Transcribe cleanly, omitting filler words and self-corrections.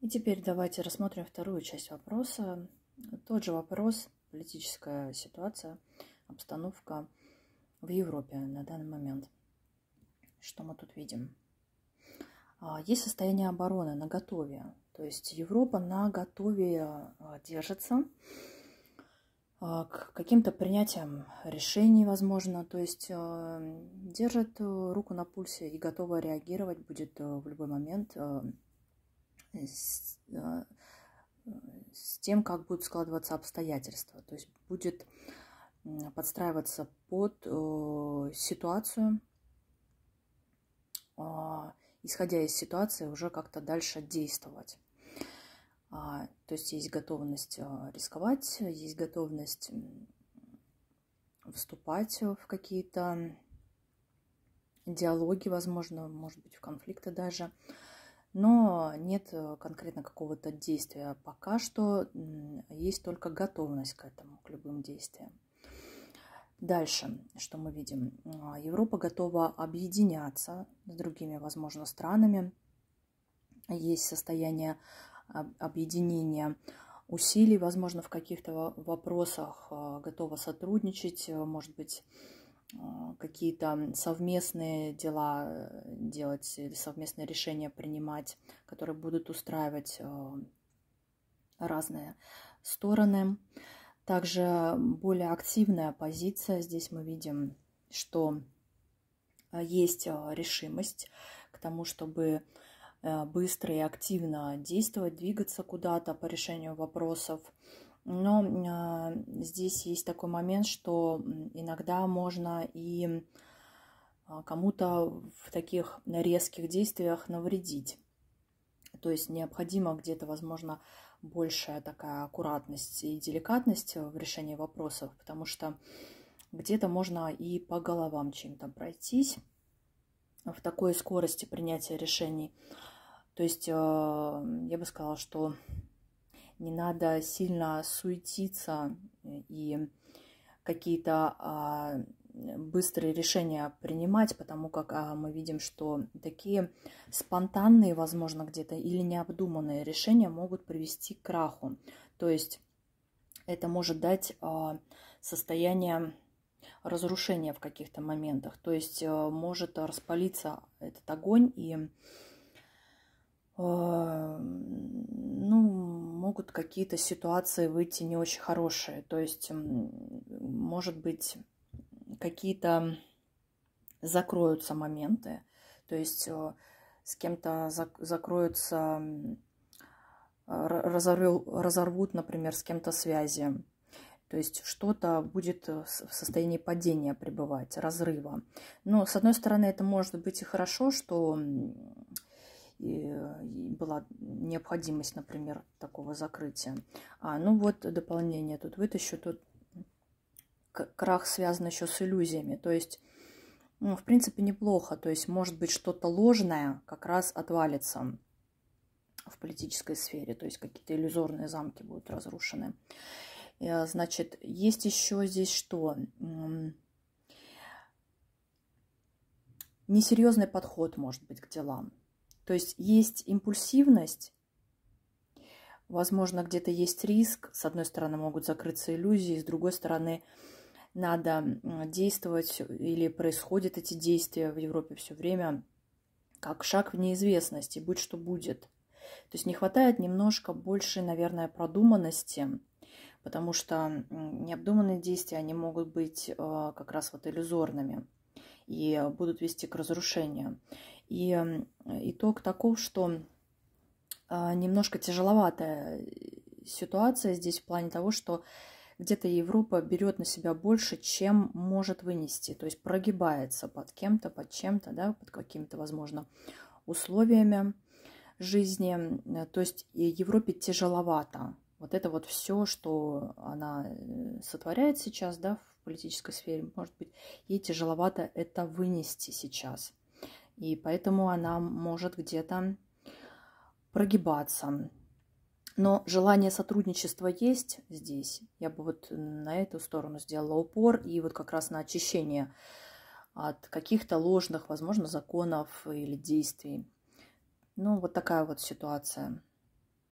И теперь давайте рассмотрим вторую часть вопроса. Тот же вопрос, политическая ситуация, обстановка в Европе на данный момент. Что мы тут видим? Есть состояние обороны наготове. То есть Европа наготове держится к каким-то принятиям решений, возможно. То есть держит руку на пульсе и готова реагировать будет в любой момент с тем, как будут складываться обстоятельства. То есть будет подстраиваться под ситуацию, исходя из ситуации, уже как-то дальше действовать. То есть есть готовность рисковать, есть готовность вступать в какие-то диалоги, возможно, может быть, в конфликты даже. Но нет конкретно какого-то действия. Пока что есть только готовность к этому, к любым действиям. Дальше, что мы видим? Европа готова объединяться с другими, возможно, странами. Есть состояние объединения усилий, возможно, в каких-то вопросах. Готова сотрудничать, может быть, какие-то совместные дела делать или совместные решения принимать, которые будут устраивать разные стороны. Также более активная позиция. Здесь мы видим, что есть решимость к тому, чтобы быстро и активно действовать, двигаться куда-то по решению вопросов. Но здесь есть такой момент, что иногда можно и кому-то в таких резких действиях навредить. То есть необходимо где-то, возможно, большая такая аккуратность и деликатность в решении вопросов, потому что где-то можно и по головам чем-то пройтись в такой скорости принятия решений. То есть я бы сказала, что не надо сильно суетиться и какие-то быстрые решения принимать, потому как мы видим, что такие спонтанные, возможно, где-то или необдуманные решения могут привести к краху. То есть это может дать состояние разрушения в каких-то моментах. То есть может распалиться этот огонь и могут какие-то ситуации выйти не очень хорошие. То есть, может быть, какие-то закроются моменты. То есть с кем-то закроются, разорвут, например, с кем-то связи. То есть что-то будет в состоянии падения пребывать, разрыва. Но, с одной стороны, это может быть и хорошо, что была необходимость, например, такого закрытия. Дополнение тут вытащу. Тут крах связан еще с иллюзиями. То есть, в принципе, неплохо. То есть, может быть, что-то ложное как раз отвалится в политической сфере. То есть, какие-то иллюзорные замки будут разрушены. Значит, есть еще здесь что? Несерьезный подход, может быть, к делам. То есть есть импульсивность, возможно, где-то есть риск. С одной стороны, могут закрыться иллюзии, с другой стороны, надо действовать или происходят эти действия в Европе все время как шаг в неизвестность, и будь что будет. То есть не хватает немножко больше, наверное, продуманности, потому что необдуманные действия, они могут быть как раз вот иллюзорными и будут вести к разрушению. И итог таков, что немножко тяжеловатая ситуация здесь в плане того, что где-то Европа берет на себя больше, чем может вынести. То есть прогибается под кем-то, под чем-то, да, под какими-то, возможно, условиями жизни. То есть Европе тяжеловато. Вот это вот все, что она сотворяет сейчас, да, в политической сфере, может быть, ей тяжеловато это вынести сейчас. И поэтому она может где-то прогибаться. Но желание сотрудничества есть здесь. Я бы вот на эту сторону сделала упор. И вот как раз на очищение от каких-то ложных, возможно, законов или действий. Ну, вот такая вот ситуация.